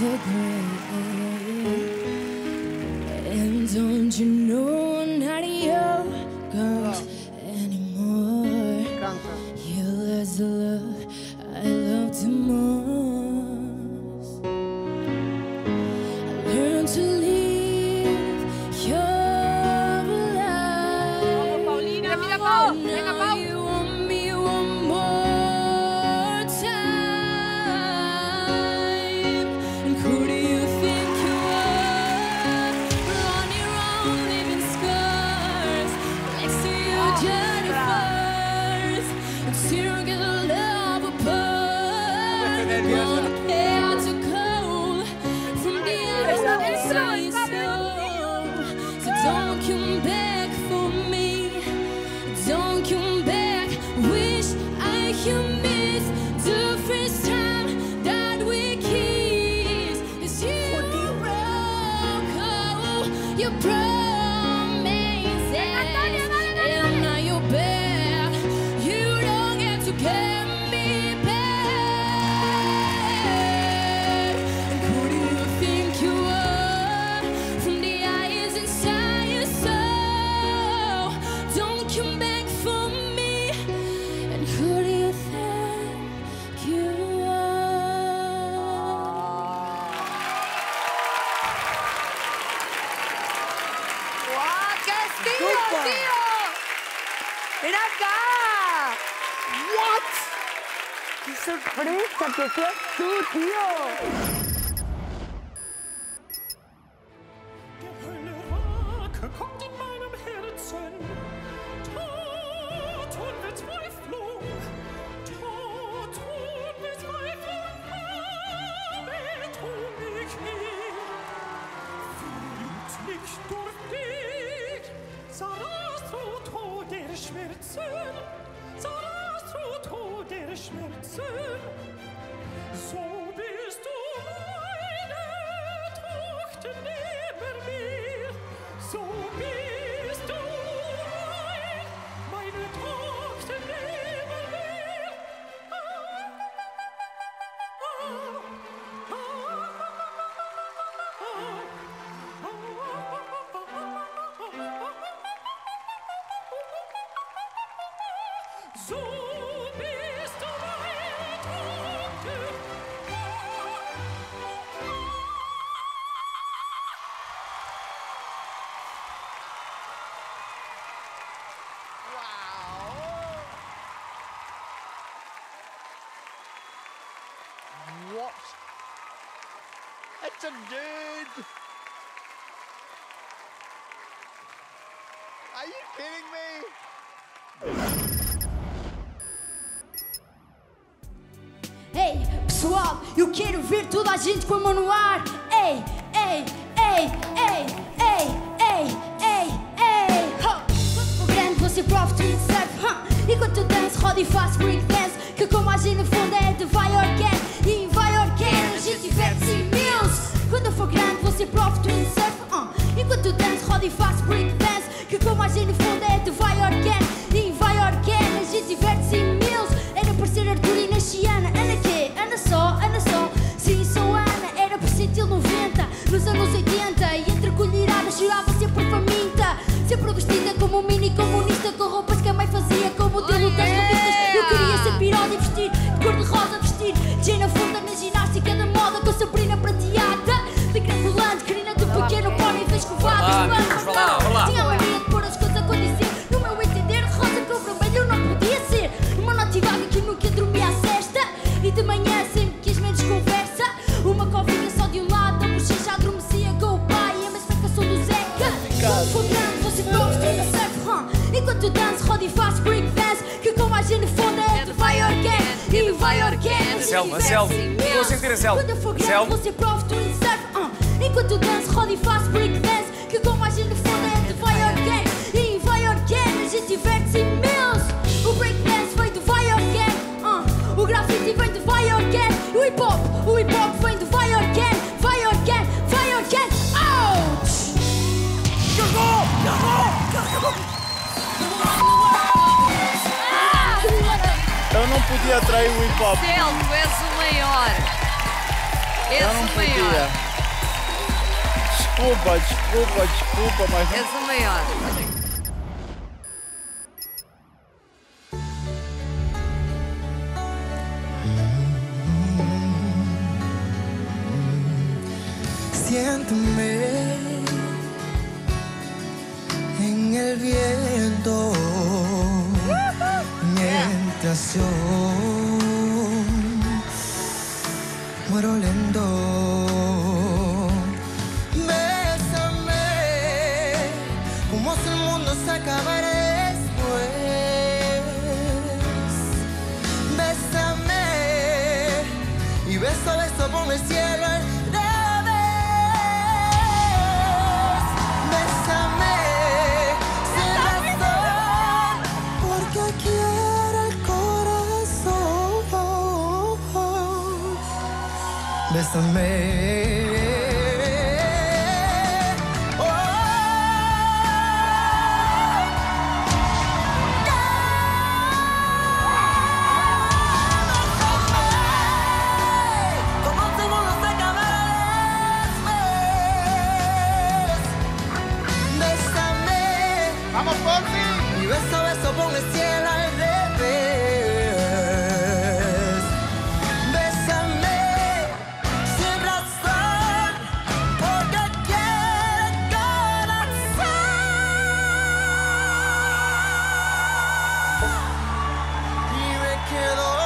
disappointed. And don't you know none of your girls anymore. You lost the love I loved the most. I learned to live your life. Paulina, mira Pau, venga Pau. Ven acá. What? ¡Qué sorpresa que seas tú, tío! Schmerzen, zahlst du Tod der Schmerzen, so bist du meine Tochter neben mir, so bist du meine Tochter neben mir. So bist du meine Tochter. Wow. What? It's a dude. Are you kidding me? Ei, pessoal, eu quero ver toda a gente com a mão no ar. Ei, ei, ei, ei, ei, ei, ei, ei. Quando for grande você prova que serve. Enquanto eu danço, rodo e faço break dance. Que como a gente no fundo é de vai or can. E vai or can, a gente diverte-se imenso. Quando eu for grande você prova que serve. Enquanto eu danço, rodo e faço break dance. Que como a gente no fundo é de vai or can. E vai or can, a gente diverte-se imenso. Era para ser Arthur e Nasciana. Ana só, sim, sou Ana. Era por sentir 90, nos anos 80. E entre colheradas chorava sempre faminta. Sempre vestida como mini comunista. Com roupas que a mãe fazia como o dele. Eu queria ser piroda e vestir de cor-de-rosa, vestir Jane Fonda na ginástica da moda. Com Sabrina prateada de granulante, querida do pequeno pônei da escovada. Tinha mania de pôr as coisas a acontecer. No meu entender, rosa com vermelho não podia ser. Uma noite vaga que nunca dormia à sesta. E de manhã enquanto eu danço, rodo e faço break dance. Que como a gente fonda é de vai or can. E vai or can, Selma, Selma, vou sentir a Selma. Quando eu for grande, você prova que me serve. Enquanto eu danço, rodo e faço break dance. Que como a gente fonda é de vai or can. E vai or can, a gente diverte-se imenso. O break dance vem do vai or can. O grafite vem do vai or can. O hip hop vem do vai or can. Vai or can, vai or can. Ouch! Cargou, cargou, cargou. Eu não podia atrair o hip hop. Céu, tu és o maior. És o maior. Desculpa, mas... És o maior. Siénteme en el viento mientras yo muero lento. Si el mundo se acabara después, bésame y beso a beso ponme el cielo al revés. Bésame sin razón, porque quiere el corazón. Bésame. Y beso a beso ponme el cielo al revés. Bésame sin razón, porque quiere corazón. Y me quedo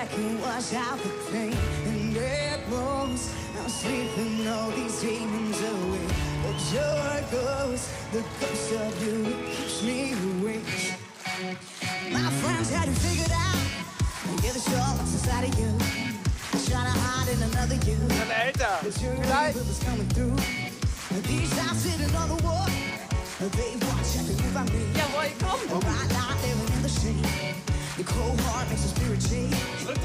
I can wash out the pain and their bones. I'm sleeping all these demons away. But your ghost, the ghost of you, keeps me awake. My friends had it figured out. I give a shot what's inside of you. I'm trying to hide in another you. But your rival's coming through. These eyes sitting on the wall. They watch after you by me. Yeah, boy, come. All right, now they were in the shade. The cold heart makes the spirit change.